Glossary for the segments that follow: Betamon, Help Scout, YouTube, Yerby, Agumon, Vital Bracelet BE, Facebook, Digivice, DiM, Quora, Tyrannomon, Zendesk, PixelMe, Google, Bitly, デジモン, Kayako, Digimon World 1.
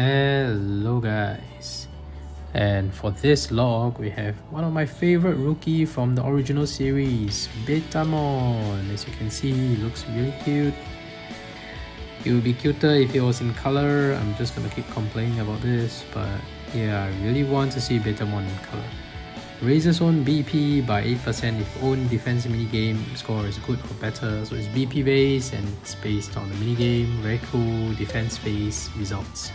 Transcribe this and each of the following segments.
Hello guys, and for this log we have one of my favorite rookie from the original series, Betamon. As you can see, he looks really cute. It would be cuter if it was in color. I'm just gonna keep complaining about this, but yeah, I really want to see Betamon in color. Raises own BP by 8% if own defense minigame score is good or better. So it's BP based and it's based on the minigame. Very cool defense phase results.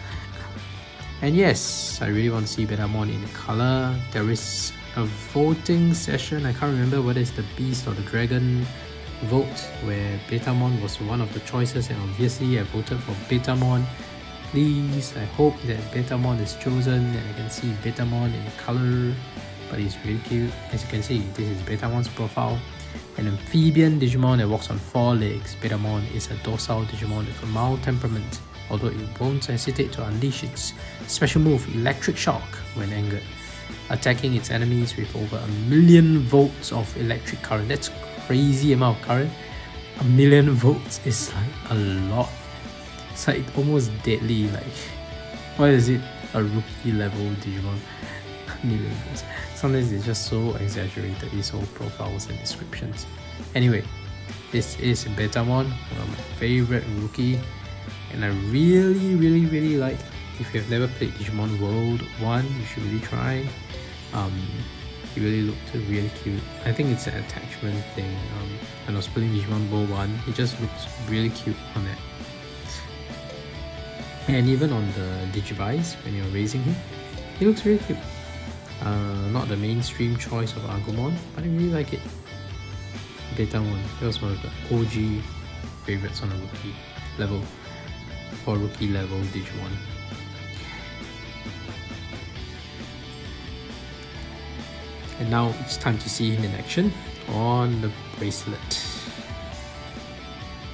And yes, I really want to see Betamon in color. There is a voting session, I can't remember whether it's the Beast or the Dragon vote, where Betamon was one of the choices, and obviously I voted for Betamon. Please, I hope that Betamon is chosen and I can see Betamon in color. But he's really cute. As you can see, this is Betamon's profile. An amphibian Digimon that walks on four legs. Betamon is a docile Digimon with a mild temperament, although it won't hesitate to unleash its special move, Electric Shock, when angered, attacking its enemies with over 1,000,000 volts of electric current. That's crazy amount of current. 1,000,000 volts is like a lot. It's like almost deadly. Like, what is it? A rookie level Digimon. Sometimes it's just so exaggerated, these whole profiles and descriptions. Anyway, this is Betamon, one of my favorite rookie, and I really like. If you have never played Digimon World 1, you should really try. It really looked really cute. I think it's an attachment thing. When I was playing Digimon World 1, it just looks really cute on it. And even on the Digivice, when you're raising him, it looks really cute. Not the mainstream choice of Agumon, but I really like it. Betamon, that was one of the OG favorites on a rookie level, for rookie level Digimon. And now it's time to see him in action on the bracelet.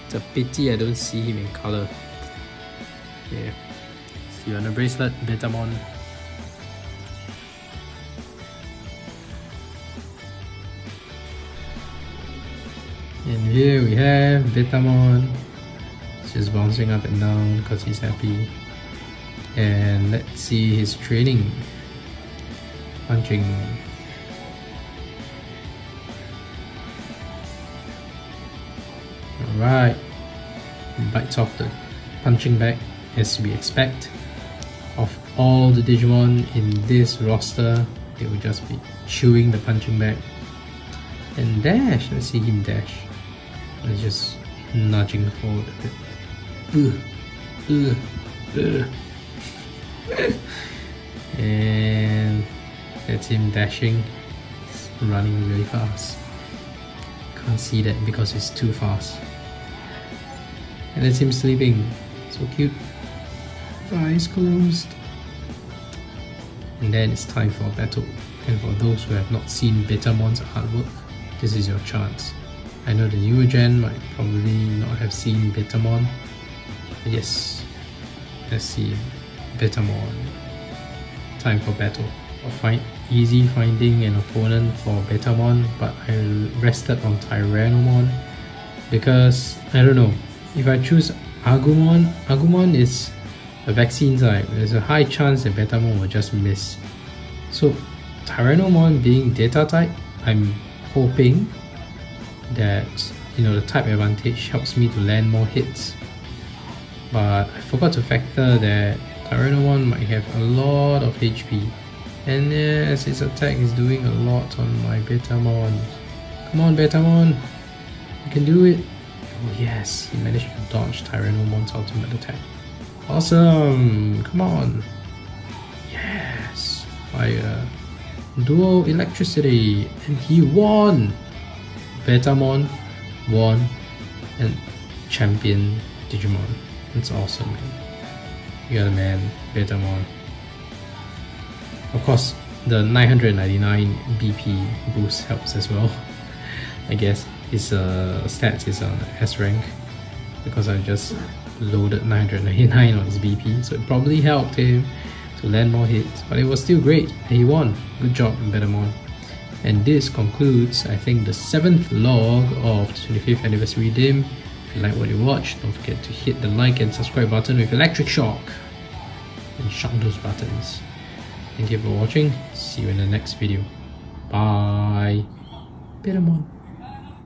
It's a pity I don't see him in color. Yeah, see you on the bracelet, Betamon. And here we have Betamon. He's just bouncing up and down because he's happy. And let's see his training. Punching. Alright. Bites off the punching bag, as we expect. Of all the Digimon in this roster, they will just be chewing the punching bag. And dash. Let's see him dash. It's just nudging forward a bit. And that's him dashing. It's running really fast. Can't see that because it's too fast. And that's him sleeping. So cute. Eyes closed. And then it's time for battle. And for those who have not seen Betamon's artwork, this is your chance. I know the newer gen might probably not have seen Betamon, but yes, let's see Betamon. Time for battle. Fight easy finding an opponent for Betamon, but I rested on Tyrannomon because, I don't know, if I choose Agumon, Agumon is a vaccine type, there's a high chance that Betamon will just miss. So Tyrannomon being data type, I'm hoping that, you know, the type advantage helps me to land more hits, but I forgot to factor that Tyrannomon might have a lot of HP, and yes, its attack is doing a lot on my Betamon. Come on Betamon, you can do it. Oh yes, he managed to dodge Tyrannomon's ultimate attack. Awesome, come on. Yes, fire, dual electricity, and he won. Betamon won and champion Digimon. That's awesome, man. You're the man, Betamon. Of course, the 999 BP boost helps as well. I guess his stats is on S rank because I just loaded 999 on his BP, so it probably helped him to land more hits, but it was still great. He won. Good job, Betamon. And this concludes, I think, the 7th log of the 25th anniversary dim. If you like what you watched, don't forget to hit the like and subscribe button with Electric Shock. and shock those buttons. Thank you for watching. See you in the next video. Bye. Betamon.